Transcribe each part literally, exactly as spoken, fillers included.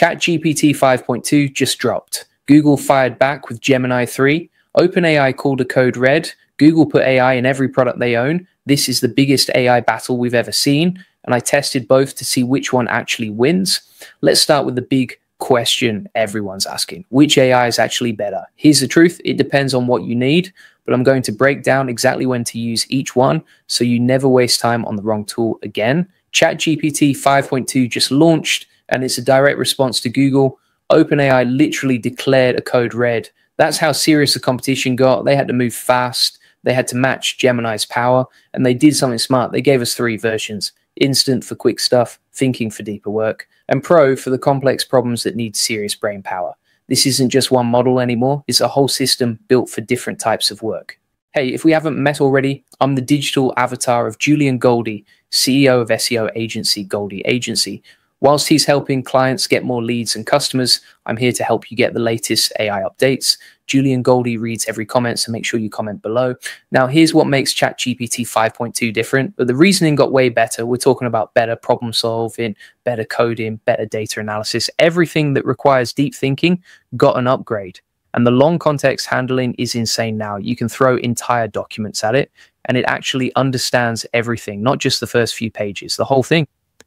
ChatGPT five point two just dropped. Google fired back with Gemini three. OpenAI called a code red. Google put A I in every product they own. This is the biggest A I battle we've ever seen, and I tested both to see which one actually wins. Let's start with the big question everyone's asking. Which A I is actually better? Here's the truth. It depends on what you need, but I'm going to break down exactly when to use each one so you never waste time on the wrong tool again. ChatGPT five point two just launched, and it's a direct response to Google. OpenAI literally declared a code red. That's how serious the competition got. They had to move fast. They had to match Gemini's power, and they did something smart. They gave us three versions: Instant for quick stuff, Thinking for deeper work, and Pro for the complex problems that need serious brain power. This isn't just one model anymore. It's a whole system built for different types of work. Hey, if we haven't met already, I'm the digital avatar of Julian Goldie, C E O of S E O agency Goldie Agency. Whilst he's helping clients get more leads and customers, I'm here to help you get the latest A I updates. Julian Goldie reads every comment, so make sure you comment below. Now, here's what makes ChatGPT five point two different. But the reasoning got way better. We're talking about better problem solving, better coding, better data analysis. Everything that requires deep thinking got an upgrade. And the long context handling is insane now. You can throw entire documents at it, and it actually understands everything, not just the first few pages, the whole thing.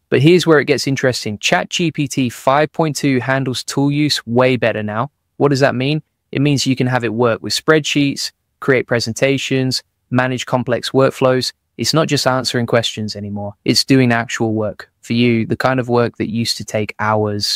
But here's where it gets interesting. ChatGPT five point two handles tool use way better now. What does that mean? It means you can have it work with spreadsheets, create presentations, manage complex workflows. It's not just answering questions anymore. It's doing actual work for you, the kind of work that used to take hours.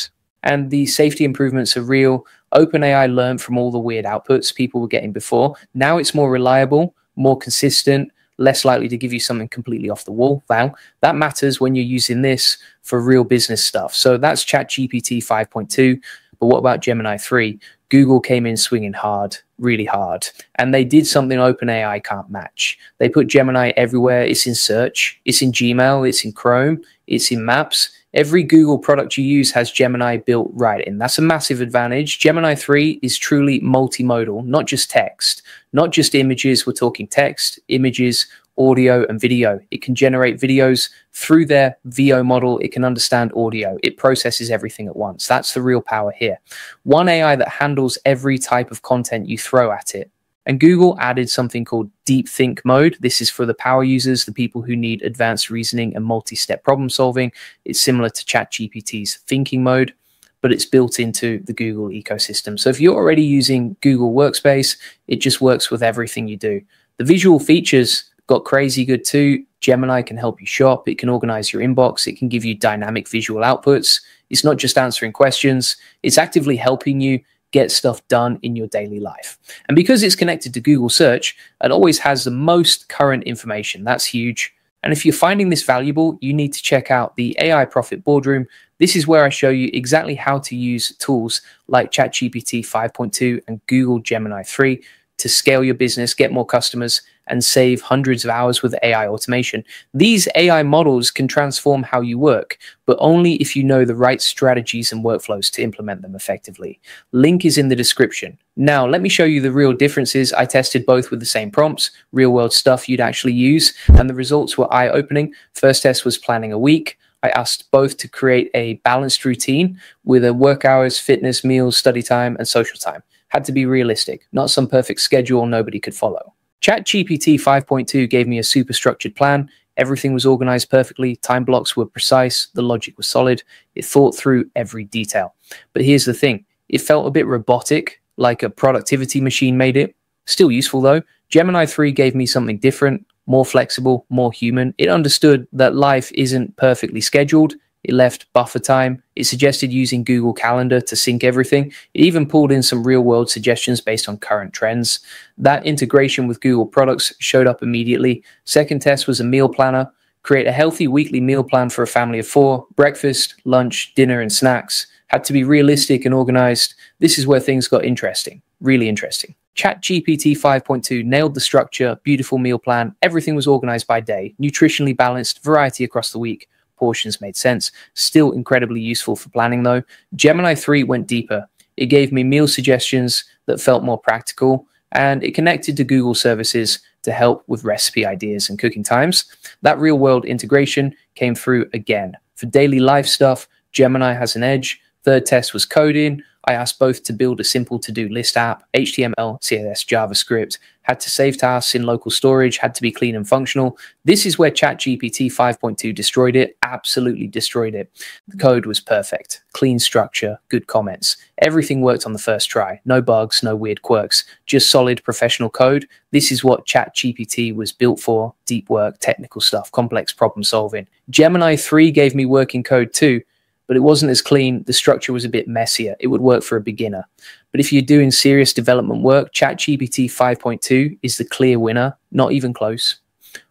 And the safety improvements are real. OpenAI learned from all the weird outputs people were getting before. Now it's more reliable, more consistent, less likely to give you something completely off the wall. Wow. That matters when you're using this for real business stuff. So that's ChatGPT five point two. But what about Gemini three? Google came in swinging hard, really hard. And they did something OpenAI can't match. They put Gemini everywhere. It's in search. It's in Gmail. It's in Chrome. It's in Maps. Every Google product you use has Gemini built right in. That's a massive advantage. Gemini three is truly multimodal, not just text, not just images. We're talking text, images, audio, and video. It can generate videos through their V E O model. It can understand audio. It processes everything at once. That's the real power here. One A I that handles every type of content you throw at it. And Google added something called deep think mode. This is for the power users, the people who need advanced reasoning and multi-step problem solving. It's similar to ChatGPT's thinking mode, but it's built into the Google ecosystem. So if you're already using Google Workspace, it just works with everything you do. The visual features got crazy good too. Gemini can help you shop. It can organize your inbox. It can give you dynamic visual outputs. It's not just answering questions. It's actively helping you get stuff done in your daily life. And because it's connected to Google search, it always has the most current information. That's huge. And if you're finding this valuable, you need to check out the A I Profit Boardroom. This is where I show you exactly how to use tools like ChatGPT five point two and Google Gemini three to scale your business, get more customers, and save hundreds of hours with A I automation. These A I models can transform how you work, but only if you know the right strategies and workflows to implement them effectively. Link is in the description. Now, let me show you the real differences. I tested both with the same prompts, real world stuff you'd actually use, and the results were eye-opening. First test was planning a week. I asked both to create a balanced routine with a work hours, fitness, meals, study time, and social time. Had to be realistic, not some perfect schedule nobody could follow. ChatGPT five point two gave me a super structured plan. Everything was organized perfectly. Time blocks were precise. The logic was solid. It thought through every detail. But here's the thing. It felt a bit robotic, like a productivity machine made it. Still useful though. Gemini three gave me something different, more flexible, more human. It understood that life isn't perfectly scheduled. It left buffer time. It suggested using Google Calendar to sync everything. It even pulled in some real-world suggestions based on current trends. That integration with Google products showed up immediately. Second test was a meal planner. Create a healthy weekly meal plan for a family of four. Breakfast, lunch, dinner, and snacks. Had to be realistic and organized. This is where things got interesting. Really interesting. ChatGPT five point two nailed the structure. Beautiful meal plan. Everything was organized by day. Nutritionally balanced. Variety across the week. Portions made sense. Still incredibly useful for planning though. Gemini three went deeper. It gave me meal suggestions that felt more practical, and it connected to Google services to help with recipe ideas and cooking times. That real world integration came through again. For daily life stuff, Gemini has an edge. Third test was coding. I asked both to build a simple to-do list app, H T M L, C S S, JavaScript, had to save tasks in local storage, had to be clean and functional. This is where ChatGPT five point two destroyed it, absolutely destroyed it. The code was perfect, clean structure, good comments. Everything worked on the first try. No bugs, no weird quirks, just solid professional code. This is what ChatGPT was built for, deep work, technical stuff, complex problem solving. Gemini three gave me working code too, but it wasn't as clean, the structure was a bit messier. It would work for a beginner. But if you're doing serious development work, ChatGPT five point two is the clear winner, not even close.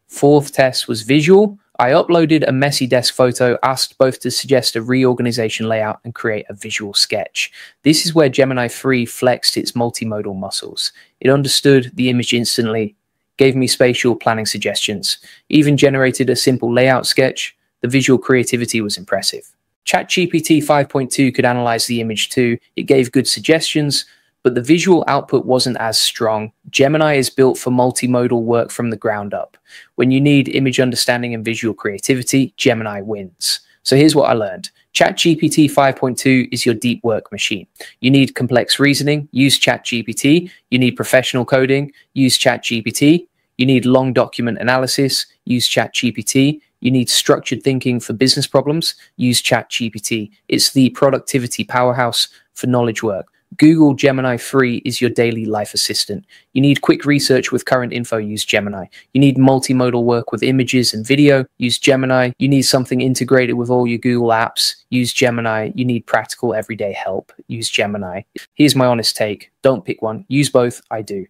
Fourth test was visual. I uploaded a messy desk photo, asked both to suggest a reorganization layout and create a visual sketch. This is where Gemini three flexed its multimodal muscles. It understood the image instantly, gave me spatial planning suggestions, even generated a simple layout sketch. The visual creativity was impressive. ChatGPT five point two could analyze the image too. It gave good suggestions, but the visual output wasn't as strong. Gemini is built for multimodal work from the ground up. When you need image understanding and visual creativity, Gemini wins. So here's what I learned. ChatGPT five point two is your deep work machine. You need complex reasoning, use ChatGPT. You need professional coding, use ChatGPT. You need long document analysis, use ChatGPT. You need structured thinking for business problems, use ChatGPT. It's the productivity powerhouse for knowledge work. Google Gemini three is your daily life assistant. You need quick research with current info, use Gemini. You need multimodal work with images and video, use Gemini. You need something integrated with all your Google apps, use Gemini. You need practical everyday help, use Gemini. Here's my honest take. Don't pick one, use both, I do.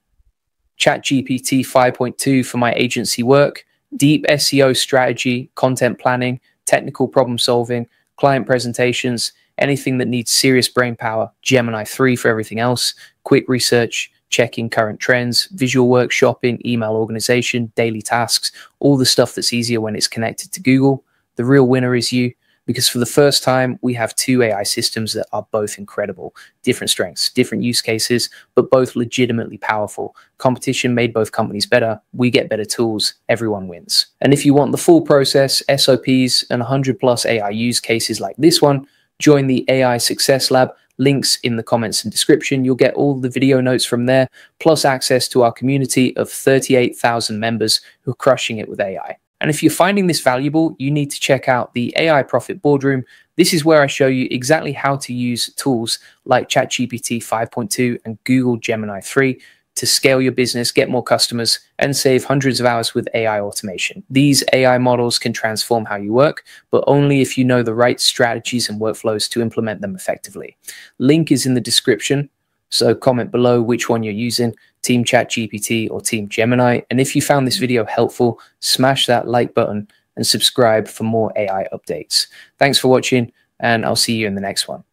ChatGPT five point two for my agency work. Deep S E O strategy, content planning, technical problem solving, client presentations, anything that needs serious brain power, Gemini three for everything else, quick research, checking current trends, visual work, shopping, email organization, daily tasks, all the stuff that's easier when it's connected to Google. The real winner is you, because for the first time, we have two A I systems that are both incredible, different strengths, different use cases, but both legitimately powerful. Competition made both companies better. We get better tools, everyone wins. And if you want the full process, S O Ps, and one hundred plus A I use cases like this one, join the A I Success Lab. Links in the comments and description. You'll get all the video notes from there, plus access to our community of thirty-eight thousand members who are crushing it with A I. And if you're finding this valuable, you need to check out the A I Profit Boardroom. This is where I show you exactly how to use tools like ChatGPT five point two and Google Gemini three to scale your business, get more customers, and save hundreds of hours with A I automation. These A I models can transform how you work, but only if you know the right strategies and workflows to implement them effectively. Link is in the description. So comment below which one you're using, Team ChatGPT or Team Gemini. And if you found this video helpful, smash that like button and subscribe for more A I updates. Thanks for watching, and I'll see you in the next one.